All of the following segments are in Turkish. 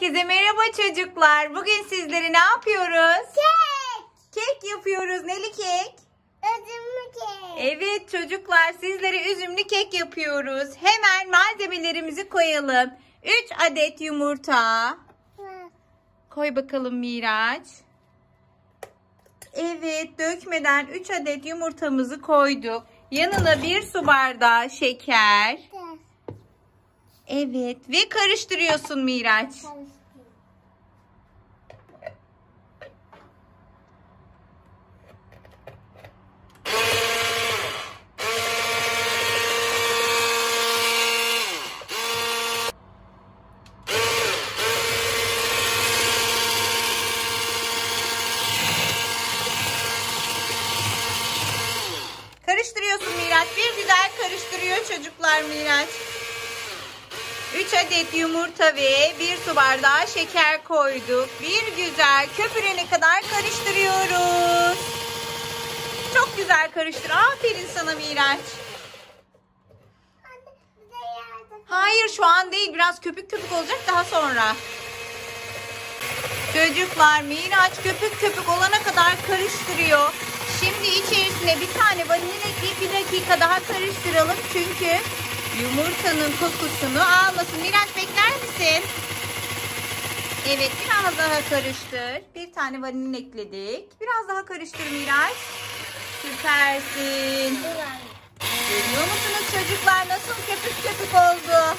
Herkese merhaba çocuklar. Bugün sizlere ne yapıyoruz? Kek yapıyoruz. Neli kek? Üzümlü kek. Evet çocuklar, sizlere üzümlü kek yapıyoruz. Hemen malzemelerimizi koyalım. 3 adet yumurta. Koy bakalım Miraç. Evet, dökmeden 3 adet yumurtamızı koyduk. Yanına 1 su bardağı şeker. Evet ve karıştırıyorsun Miraç. Karıştırıyorsun Miraç. Bir güzel karıştırıyor çocuklar Miraç. 3 adet yumurta ve 1 su bardağı şeker koyduk. Bir güzel köpürene kadar karıştırıyoruz. Çok güzel karıştır. Aferin sana Miraç. Hayır, şu an değil. Biraz köpük köpük olacak daha sonra. Çocuklar, Miraç köpük köpük olana kadar karıştırıyor. Şimdi içerisine bir tane vanilya ekleyip bir dakika daha karıştıralım. Çünkü yumurtanın kokusunu almasın. Miraç bekler misin? Evet, biraz daha karıştır. Bir tane vanilya ekledik. Biraz daha karıştır Miraç. Süpersin. Görüyor musunuz çocuklar? Nasıl köpük köpük oldu?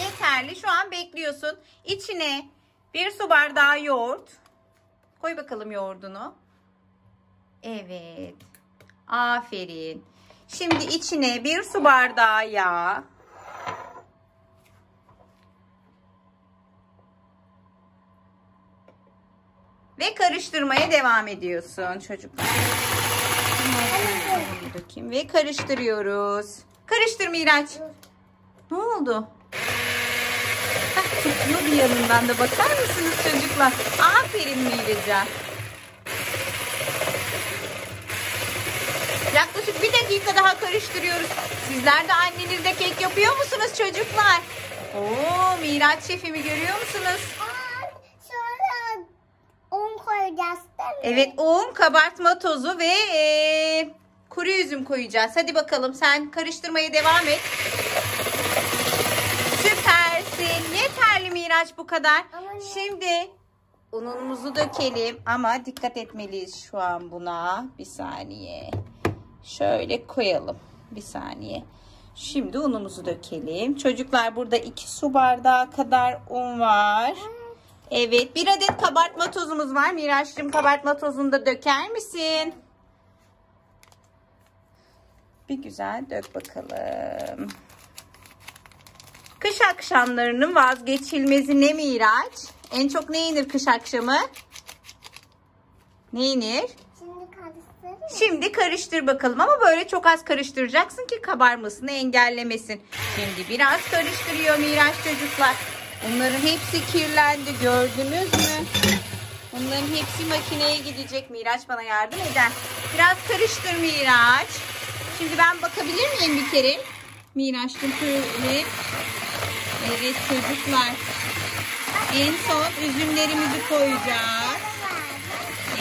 Yeterli. Şu an bekliyorsun. İçine 1 su bardağı yoğurt. Koy bakalım yoğurdunu. Evet. Aferin. Şimdi içine 1 su bardağı yağ. Ve karıştırmaya devam ediyorsun çocuklar. Ve karıştırıyoruz. Karıştır Miraç. Ne oldu? Tutmuyor bir yanından da, bakar mısınız çocuklar? Aferin Miraç'a. Yaklaşık bir dakika daha karıştırıyoruz. Sizler de annenizle kek yapıyor musunuz çocuklar? Oo, Miraç şefimi görüyor musunuz? Sonra un koyacağız değil mi? Evet, un, kabartma tozu ve kuru üzüm koyacağız. Hadi bakalım, sen karıştırmaya devam et. Yeterli Miraç, bu kadar. Şimdi unumuzu dökelim ama dikkat etmeliyiz şu an buna. Bir saniye. Şöyle koyalım. Bir saniye. Şimdi unumuzu dökelim. Çocuklar, burada 2 su bardağı kadar un var. Evet, bir adet kabartma tozumuz var. Miraç'cığım, kabartma tozunu da döker misin? Bir güzel dök bakalım. Kış akşamlarının vazgeçilmezi ne Miraç? En çok ne yenir kış akşamı? Ne yenir? Şimdi karıştır bakalım ama böyle çok az karıştıracaksın ki kabarmasını engellemesin. Şimdi biraz karıştırıyor Miraç çocuklar. Bunların hepsi kirlendi, gördünüz mü? Bunların hepsi makineye gidecek. Miraç bana yardım eder. Biraz karıştır Miraç. Şimdi ben bakabilir miyim bir kere? Miraç'ın şöyle. Evet çocuklar, en son üzümlerimizi koyacağız.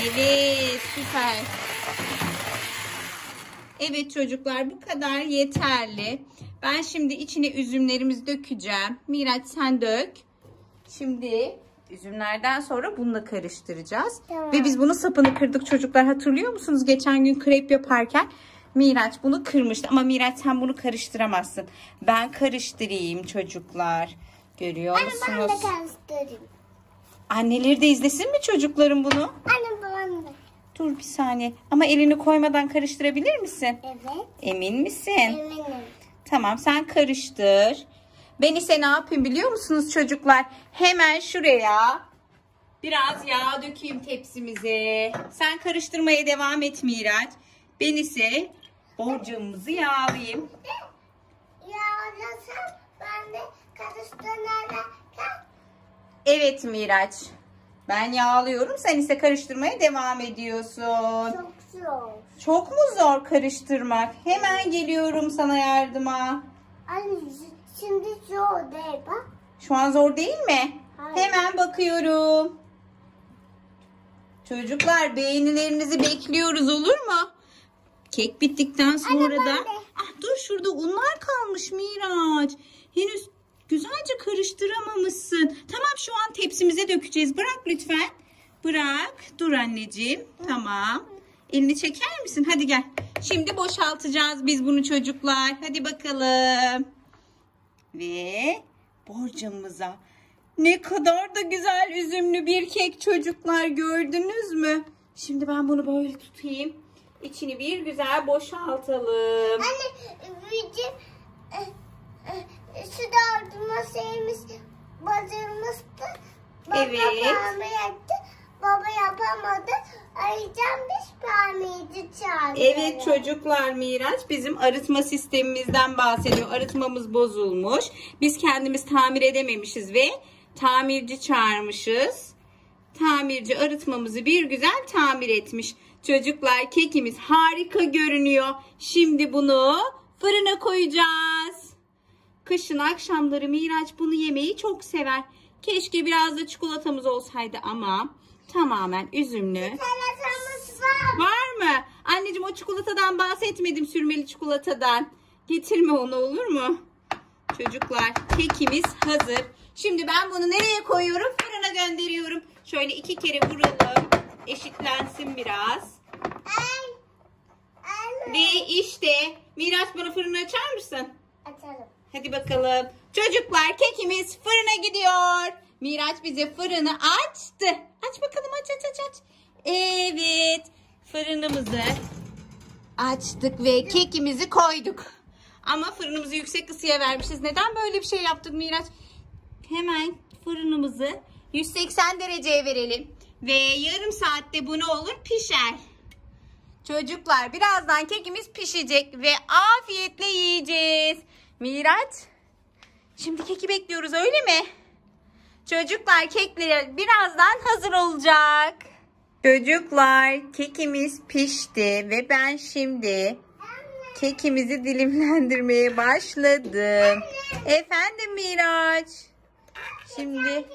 Evet, süper. Evet çocuklar, bu kadar yeterli. Ben şimdi içine üzümlerimizi dökeceğim. Miraç, sen dök. Şimdi üzümlerden sonra bununla karıştıracağız. Tamam. Ve biz bunun sapını kırdık çocuklar, hatırlıyor musunuz? Geçen gün krep yaparken Miraç bunu kırmıştı ama Miraç, sen bunu karıştıramazsın. Ben karıştırayım çocuklar. Görüyor musunuz? Anne, ben de karıştırayım. Anneleri de izlesin mi çocukların bunu? Anne, babam da. Dur bir saniye. Ama elini koymadan karıştırabilir misin? Evet. Emin misin? Eminim. Tamam, sen karıştır. Ben ise ne yapayım biliyor musunuz çocuklar? Hemen şuraya biraz yağ dökeyim tepsimize. Sen karıştırmaya devam et Miraç. Ben ise borcamımızı yağlayayım. Yağlasam ben de karıştırırken. Evet Miraç. Ben yağlıyorum. Sen ise karıştırmaya devam ediyorsun. Çok zor. Çok mu zor karıştırmak? Hemen geliyorum sana yardıma. Anne şimdi zor değil bak. Şu an zor değil mi? Hayır. Hemen bakıyorum. Çocuklar beğenilerinizi bekliyoruz, olur mu? Kek bittikten sonra anne, da... Ah, dur şurada unlar kalmış Miraç. Henüz güzelce karıştıramamışsın. Tamam, şu an tepsimize dökeceğiz. Bırak lütfen. Bırak. Dur anneciğim. Tamam. Elini çeker misin? Hadi gel. Şimdi boşaltacağız biz bunu çocuklar. Hadi bakalım. Ve borcamıza. Ne kadar da güzel üzümlü bir kek çocuklar, gördünüz mü? Şimdi ben bunu böyle tutayım. İçini bir güzel boşaltalım. Anne bizim şu dağıtma şeyimiz bozulmuştu. Baba parmağı yaptı. Baba yapamadı. Arayacağım, biz parmağıydı çağırdı. Evet çocuklar, Miraç bizim arıtma sistemimizden bahsediyor. Arıtmamız bozulmuş. Biz kendimiz tamir edememişiz ve tamirci çağırmışız. Tamirci arıtmamızı bir güzel tamir etmiş. Çocuklar kekimiz harika görünüyor. Şimdi bunu fırına koyacağız. Kışın akşamları Miraç bunu yemeyi çok sever. Keşke biraz da çikolatamız olsaydı ama tamamen üzümlü. Çikolatamız var. Var mı? Anneciğim o çikolatadan bahsetmedim, sürmeli çikolatadan. Getirme onu, olur mu? Çocuklar kekimiz hazır. Şimdi ben bunu nereye koyuyorum? Fırına gönderiyorum. Şöyle 2 kere vuralım. Eşitlensin biraz. Ve işte Miraç bana fırını açar mısın? Açalım. Hadi bakalım. Çocuklar kekimiz fırına gidiyor. Miraç bize fırını açtı. Aç bakalım, aç. Evet, fırınımızı açtık ve kekimizi koyduk. Ama fırınımızı yüksek ısıya vermişiz. Neden böyle bir şey yaptık Miraç? Hemen fırınımızı 180 dereceye verelim. Ve yarım saatte bu ne olur? Pişer. Çocuklar birazdan kekimiz pişecek ve afiyetle yiyeceğiz. Miraç, şimdi keki bekliyoruz, öyle mi? Çocuklar kekler birazdan hazır olacak. Çocuklar kekimiz pişti ve ben şimdi kekimizi dilimlendirmeye başladım. Efendim Miraç. Şimdi...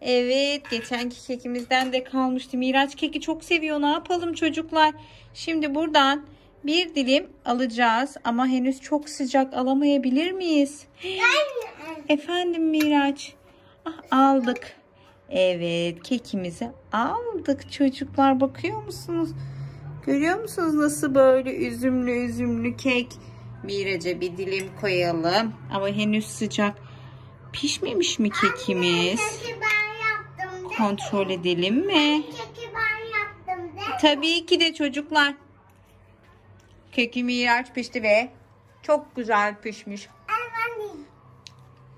Evet, geçenki kekimizden de kalmıştı. Miraç keki çok seviyor. Ne yapalım çocuklar? Şimdi buradan bir dilim alacağız ama henüz çok sıcak, alamayabilir miyiz? Efendim Miraç. Ah, aldık. Evet, kekimizi aldık çocuklar. Bakıyor musunuz? Görüyor musunuz nasıl böyle üzümlü üzümlü kek? Miraç'a bir dilim koyalım. Ama henüz sıcak. Pişmemiş mi kekimiz? Kontrol edelim mi? Keki ben yaptım değil mi? Tabii ki de çocuklar. Keki Miraç pişti ve çok güzel pişmiş.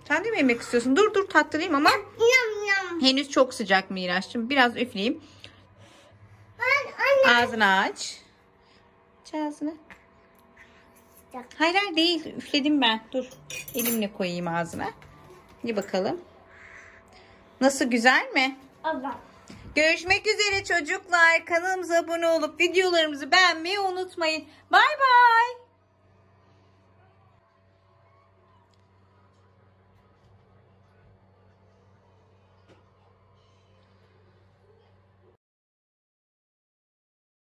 Sen de mi yemek istiyorsun? Dur tattırayım ama. Henüz çok sıcak Miraç'cığım. Biraz üfleyeyim. Ağzını aç. Ağzını. Hayır değil. Üfledim ben. Dur. Elimle koyayım ağzına. Hadi bakalım. Nasıl, güzel mi? Allah. Görüşmek üzere çocuklar. Kanalımıza abone olup videolarımızı beğenmeyi unutmayın. Bay bay.